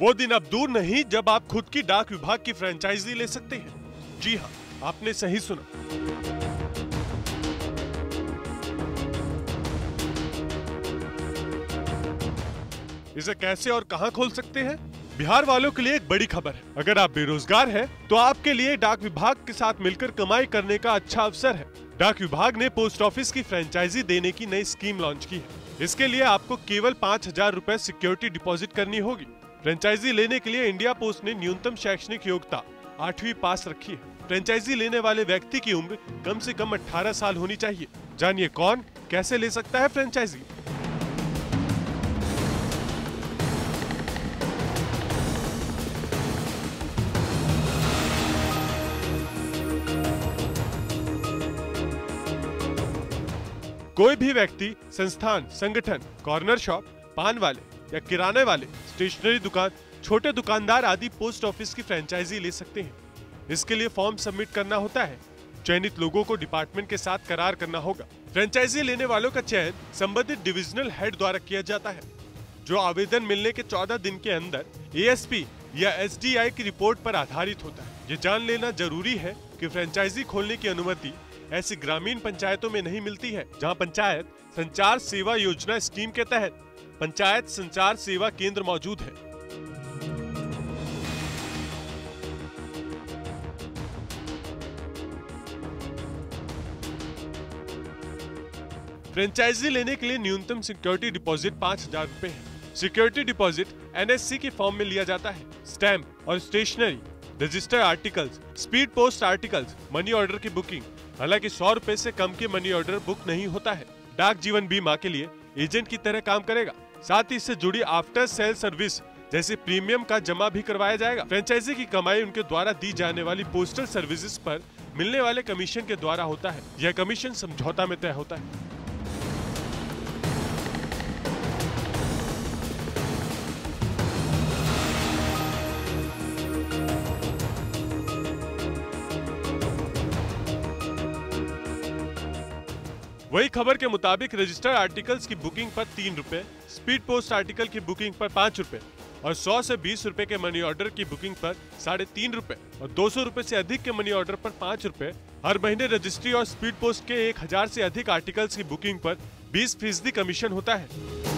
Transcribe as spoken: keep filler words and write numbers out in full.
वो दिन अब दूर नहीं जब आप खुद की डाक विभाग की फ्रेंचाइजी ले सकते हैं। जी हाँ, आपने सही सुना। इसे कैसे और कहां खोल सकते हैं? बिहार वालों के लिए एक बड़ी खबर है। अगर आप बेरोजगार हैं, तो आपके लिए डाक विभाग के साथ मिलकर कमाई करने का अच्छा अवसर है। डाक विभाग ने पोस्ट ऑफिस की फ्रेंचाइजी देने की नई स्कीम लॉन्च की है। इसके लिए आपको केवल पाँच हजार रूपए सिक्योरिटी डिपॉजिट करनी होगी। फ्रेंचाइजी लेने के लिए इंडिया पोस्ट ने न्यूनतम शैक्षणिक योग्यता आठवीं पास रखी है। फ्रेंचाइजी लेने वाले व्यक्ति की उम्र कम से कम अठारह साल होनी चाहिए। जानिए कौन कैसे ले सकता है फ्रेंचाइजी। कोई भी व्यक्ति, संस्थान, संगठन, कॉर्नर शॉप, पान वाले या किराने वाले, स्टेशनरी दुकान, छोटे दुकानदार आदि पोस्ट ऑफिस की फ्रेंचाइजी ले सकते हैं। इसके लिए फॉर्म सबमिट करना होता है। चयनित लोगों को डिपार्टमेंट के साथ करार करना होगा। फ्रेंचाइजी लेने वालों का चयन संबंधित डिविजनल हेड द्वारा किया जाता है, जो आवेदन मिलने के चौदह दिन के अंदर एएसपी या एसडीआई की रिपोर्ट पर आधारित होता है। ये जान लेना जरूरी है कि फ्रेंचाइजी खोलने की अनुमति ऐसी ग्रामीण पंचायतों में नहीं मिलती है जहाँ पंचायत संचार सेवा योजना स्कीम के तहत पंचायत संचार सेवा केंद्र मौजूद है। फ्रेंचाइजी लेने के लिए न्यूनतम सिक्योरिटी डिपॉजिट पाँच हजार रूपए है। सिक्योरिटी डिपॉजिट एनएससी के फॉर्म में लिया जाता है। स्टैम्प और stationery, registered articles, speed post articles, money order की बुकिंग, हालांकि सौ रूपए से कम के मनी ऑर्डर बुक नहीं होता है। डाक जीवन बीमा के लिए एजेंट की तरह काम करेगा। साथ ही इससे जुड़ी आफ्टर सेल सर्विस जैसे प्रीमियम का जमा भी करवाया जाएगा। फ्रेंचाइजी की कमाई उनके द्वारा दी जाने वाली पोस्टल सर्विसेज पर मिलने वाले कमीशन के द्वारा होता है। यह कमीशन समझौता में तय होता है। वही खबर के मुताबिक रजिस्टर्ड आर्टिकल्स की बुकिंग पर तीन रुपए, स्पीड पोस्ट आर्टिकल की बुकिंग पर पाँच रुपए और सौ से बीस रुपए के मनी ऑर्डर की बुकिंग पर साढ़े तीन रुपए और दो सौ रुपए से अधिक के मनी ऑर्डर पर पाँच रुपए। हर महीने रजिस्ट्री और स्पीड पोस्ट के एक हजार से अधिक आर्टिकल्स की बुकिंग पर बीस फीसदी कमीशन होता है।